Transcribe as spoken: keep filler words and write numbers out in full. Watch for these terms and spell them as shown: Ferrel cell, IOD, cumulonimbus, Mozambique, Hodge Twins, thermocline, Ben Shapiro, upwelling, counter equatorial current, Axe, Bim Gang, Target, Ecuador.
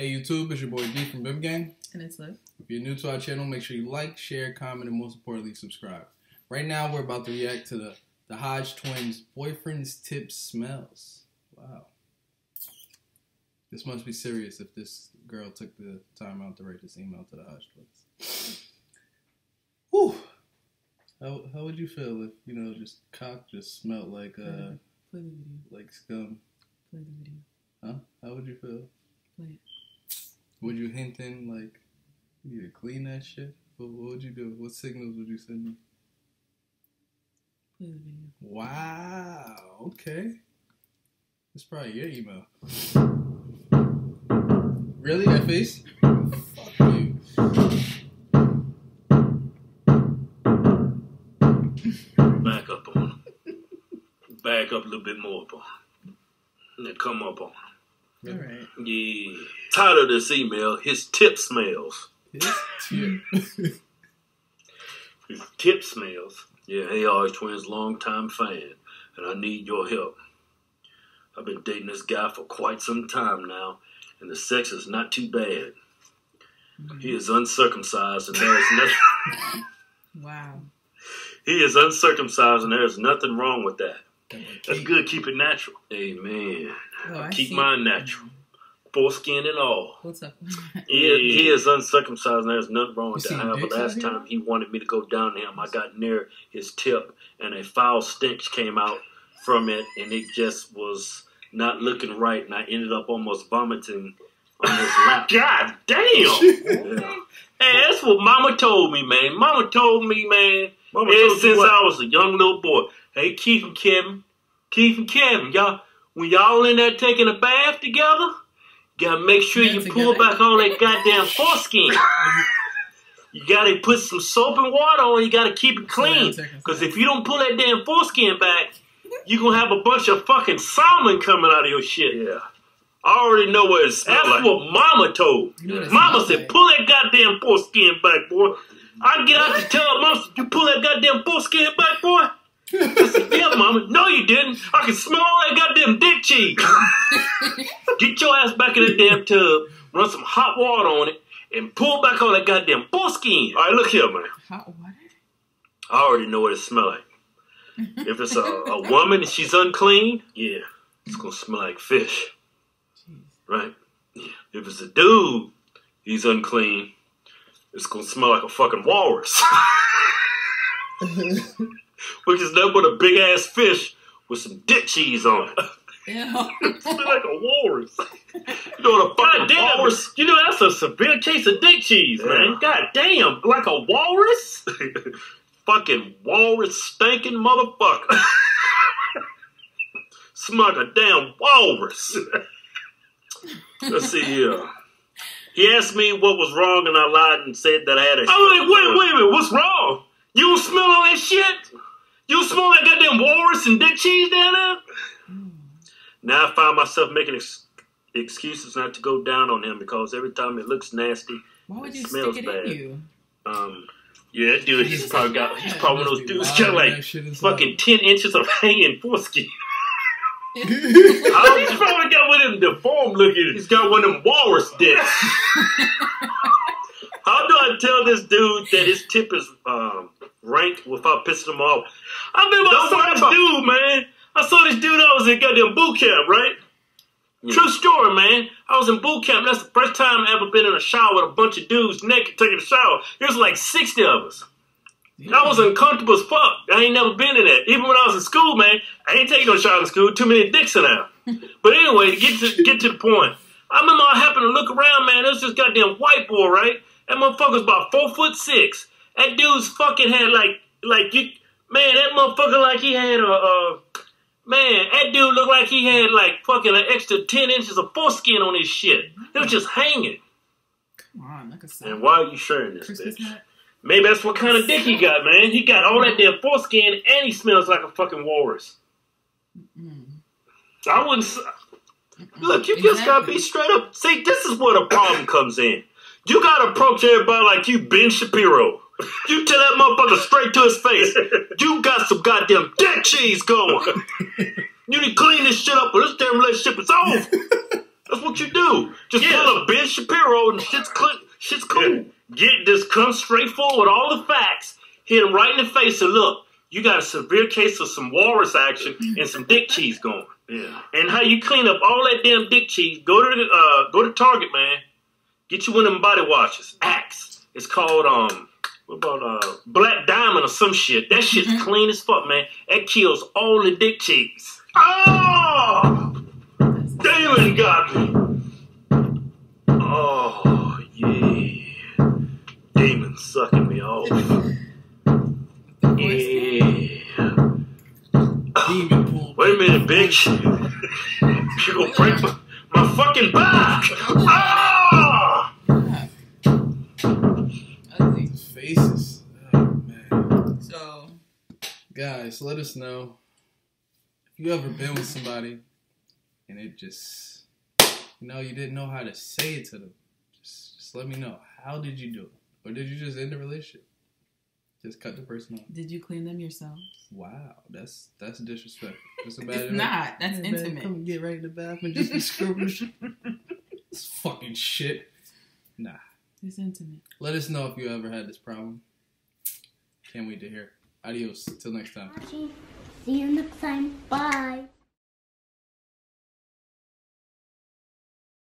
Hey YouTube, it's your boy D from Bim Gang. And it's Liv. If you're new to our channel, make sure you like, share, comment, and most importantly, subscribe. Right now, we're about to react to the, the Hodge Twins' Boyfriend's Tip Smells. Wow. This must be serious if this girl took the time out to write this email to the Hodge Twins. Whew. How, how would you feel if, you know, just cock just smelled like, uh, Play the video. Like scum? Play the video. Huh? How would you feel? Play it. Would you hint in, like, you need to clean that shit? What, what would you do? What signals would you send me? Play the video. Wow. Okay. It's probably your email. Really? That face? Fuck you. Back up on him. Back up a little bit more up on him. And then come up on him. All right. Yeah. Title of this email, his tip smells. His tip. His tip smells. Yeah, hey, Hodge Twins, long-time fan, and I need your help. I've been dating this guy for quite some time now, and the sex is not too bad. Mm. He is uncircumcised, and there is nothing. Wow. He is uncircumcised, and there is nothing wrong with that. That's good. Keep it natural. Amen. Oh, keep mine natural. Foreskin and all. What's up? Yeah, he is uncircumcised and there's nothing wrong with that. However, last time he wanted me to go down to him, I got near his tip and a foul stench came out from it and it just was not looking right and I ended up almost vomiting on his lap. God damn! Yeah. Hey, that's what mama told me, man. Mama told me, man. Mama ever since what? I was a young little boy. Hey, Keith and Kevin, Keith and Kevin, y'all, when y'all in there taking a bath together, you gotta make sure you pull back all that goddamn foreskin. You gotta put some soap and water on, you gotta keep it clean. Because if you don't pull that damn foreskin back, you're gonna have a bunch of fucking salmon coming out of your shit. Yeah. I already know what it smells like. That's what mama told. Mama said, pull that goddamn foreskin back, boy. I get out the tub, mama said, you pull that goddamn foreskin back, boy? I said, yeah, mama. No, you didn't. I can smell all that goddamn dick cheese. Get your ass back in the damn tub, run some hot water on it, and pull back all that goddamn foreskin. All right, look here, man. Hot water? I already know what it smells like. If it's a, a woman and she's unclean, yeah, it's going to smell like fish. Jeez. Right? If it's a dude, he's unclean, it's going to smell like a fucking walrus. Which is nothing but a big ass fish with some dick cheese on it. It's like a walrus. You know what a fucking damn, walrus? You know that's a severe case of dick cheese, yeah. Man. God damn, like a walrus? Fucking walrus stinking motherfucker. Smell like a damn walrus. Let's see here. He asked me what was wrong and I lied and said that I had a. I'm like, wait, wait a minute, what's wrong? You don't smell all that shit? You smell that goddamn walrus and dick cheese down there? Mm. Now I find myself making ex excuses not to go down on him because every time it looks nasty, why would it you smells stick it bad. In you? Um, yeah, that dude, he's probably got, he's probably one of those dudes got like fucking ten inches of hanging foreskin. He's probably got one of them deformed looking. He's got one of them walrus dicks. How do I tell this dude that his tip is um, ranked without pissing him off? I remember Don't I saw this about. dude, man. I saw this dude. I was in goddamn boot camp, right? Yeah. True story, man. I was in boot camp. That's the first time I ever been in a shower with a bunch of dudes naked taking a shower. There's like sixty of us. Yeah. I was uncomfortable as fuck. I ain't never been in that. Even when I was in school, man, I ain't taking no shower in school. Too many dicks in there. But anyway, to get to get to the point. I remember I happened to look around, man. It was this goddamn white boy, right? That motherfucker's about four foot six. That dude's fucking had like, like you, man, that motherfucker like he had a, uh, man, that dude looked like he had like fucking an extra ten inches of foreskin on his shit. It was just hanging. Come on, like a sound. And why are you sharing this, Chris, bitch? Maybe that's what kind of dick he got, man. He got all that damn foreskin and he smells like a fucking walrus. Mm-mm. I wouldn't, mm-mm. Look, you exactly. just gotta be straight up. See, this is where the problem comes in. You gotta approach everybody like you Ben Shapiro. You tell that motherfucker straight to his face, you got some goddamn dick cheese going. You need to clean this shit up or this damn relationship is over. That's what you do. Just yeah. pull up Ben Shapiro and shit's, cl- shit's cool. Yeah. Get this, come straight forward, all the facts, hit him right in the face and look, you got a severe case of some walrus action and some dick cheese going. Yeah. And how you clean up all that damn dick cheese, go to the, uh, go to Target, man. Get you one of them body washes. Axe. It's called, um, what about, uh, Black Diamond or some shit. That shit's mm-hmm. clean as fuck, man. That kills all the dick cheese. Oh! Damon got me. Oh, yeah. Damon's sucking me off. Yeah. Oh, wait a minute, bitch. You gonna break my, my fucking back. Ah! I think faces. Oh, man. So, guys, let us know if you ever been with somebody and it just, you know, you didn't know how to say it to them. Just, just let me know. How did you do it? Or did you just end the relationship? Just cut the person off. Did you clean them yourself? Wow, that's that's disrespectful. That's a bad it's not. That's hey, intimate. Man, come get right in the bathroom and just be screwing. This fucking shit. Nah. It's intimate. Let us know if you ever had this problem. Can't wait to hear. Adios. Till next time. See you next time. Bye.